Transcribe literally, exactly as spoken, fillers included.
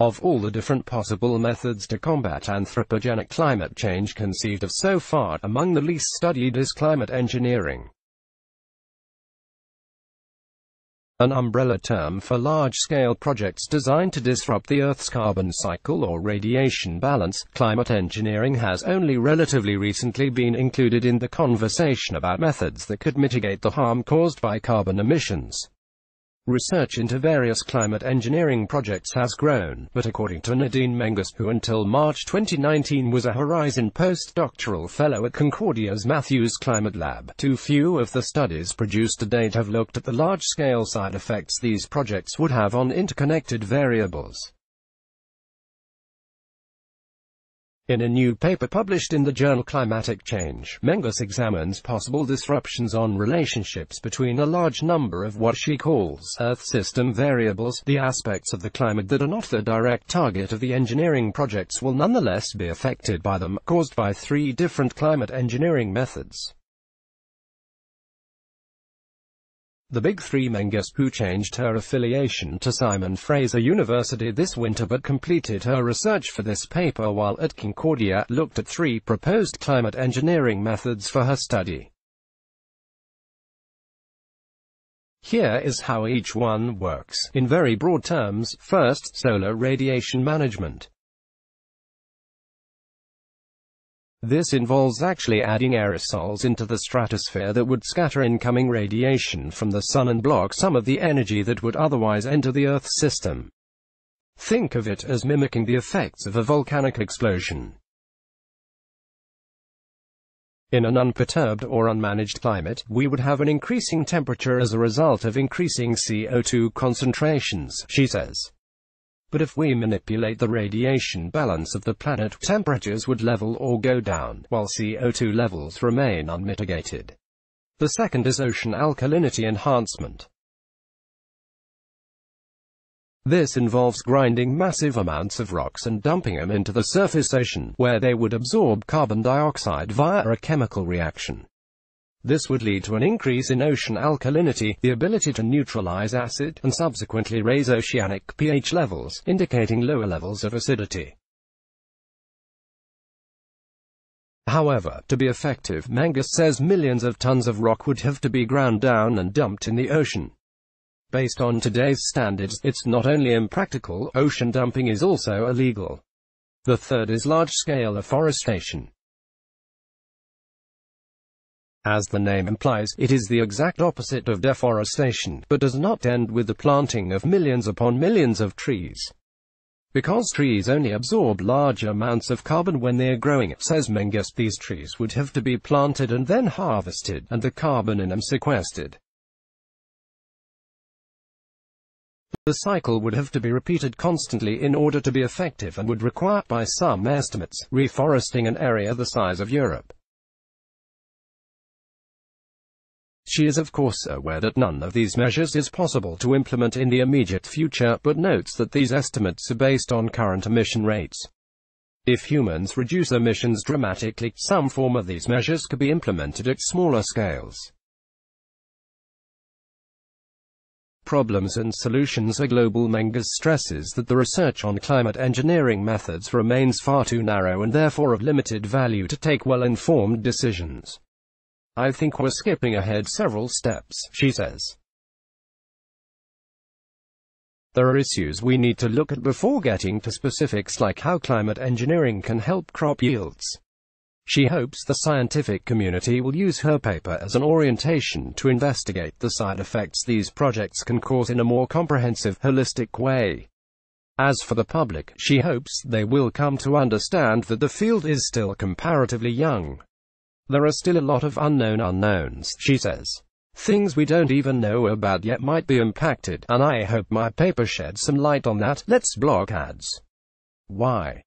Of all the different possible methods to combat anthropogenic climate change conceived of so far, among the least studied is climate engineering, an umbrella term for large-scale projects designed to disrupt the Earth's carbon cycle or radiation balance. Climate engineering has only relatively recently been included in the conversation about methods that could mitigate the harm caused by carbon emissions. Research into various climate engineering projects has grown, but according to Nadine Mengis, who until March twenty nineteen was a Horizon postdoctoral fellow at Concordia's Matthews Climate Lab, too few of the studies produced to date have looked at the large-scale side effects these projects would have on interconnected variables. In a new paper published in the journal Climatic Change, Mengis examines possible disruptions on relationships between a large number of what she calls Earth system variables. The aspects of the climate that are not the direct target of the engineering projects will nonetheless be affected by them, caused by three different climate engineering methods. The big three. Mengis, who changed her affiliation to Simon Fraser University this winter but completed her research for this paper while at Concordia, looked at three proposed climate engineering methods for her study. Here is how each one works, in very broad terms. First, solar radiation management. This involves actually adding aerosols into the stratosphere that would scatter incoming radiation from the sun and block some of the energy that would otherwise enter the Earth's system. Think of it as mimicking the effects of a volcanic explosion. In an unperturbed or unmanaged climate, we would have an increasing temperature as a result of increasing C O two concentrations, she says. But if we manipulate the radiation balance of the planet, temperatures would level or go down, while C O two levels remain unmitigated. The second is ocean alkalinity enhancement. This involves grinding massive amounts of rocks and dumping them into the surface ocean, where they would absorb carbon dioxide via a chemical reaction. This would lead to an increase in ocean alkalinity, the ability to neutralize acid, and subsequently raise oceanic pH levels, indicating lower levels of acidity. However, to be effective, Mengis says millions of tons of rock would have to be ground down and dumped in the ocean. Based on today's standards, it's not only impractical, ocean dumping is also illegal. The third is large-scale afforestation. As the name implies, it is the exact opposite of deforestation, but does not end with the planting of millions upon millions of trees. Because trees only absorb large amounts of carbon when they are growing, says Mengis, these trees would have to be planted and then harvested, and the carbon in them sequestered. The cycle would have to be repeated constantly in order to be effective and would require, by some estimates, reforesting an area the size of Europe. She is of course aware that none of these measures is possible to implement in the immediate future, but notes that these estimates are based on current emission rates. If humans reduce emissions dramatically, some form of these measures could be implemented at smaller scales. Problems and solutions are global. Mengis stresses that the research on climate engineering methods remains far too narrow and therefore of limited value to take well-informed decisions. "I think we're skipping ahead several steps," she says. "There are issues we need to look at before getting to specifics, like how climate engineering can help crop yields." She hopes the scientific community will use her paper as an orientation to investigate the side effects these projects can cause in a more comprehensive, holistic way. As for the public, she hopes they will come to understand that the field is still comparatively young. "There are still a lot of unknown unknowns," she says. "Things we don't even know about yet might be impacted, and I hope my paper sheds some light on that." Let's block ads. Why?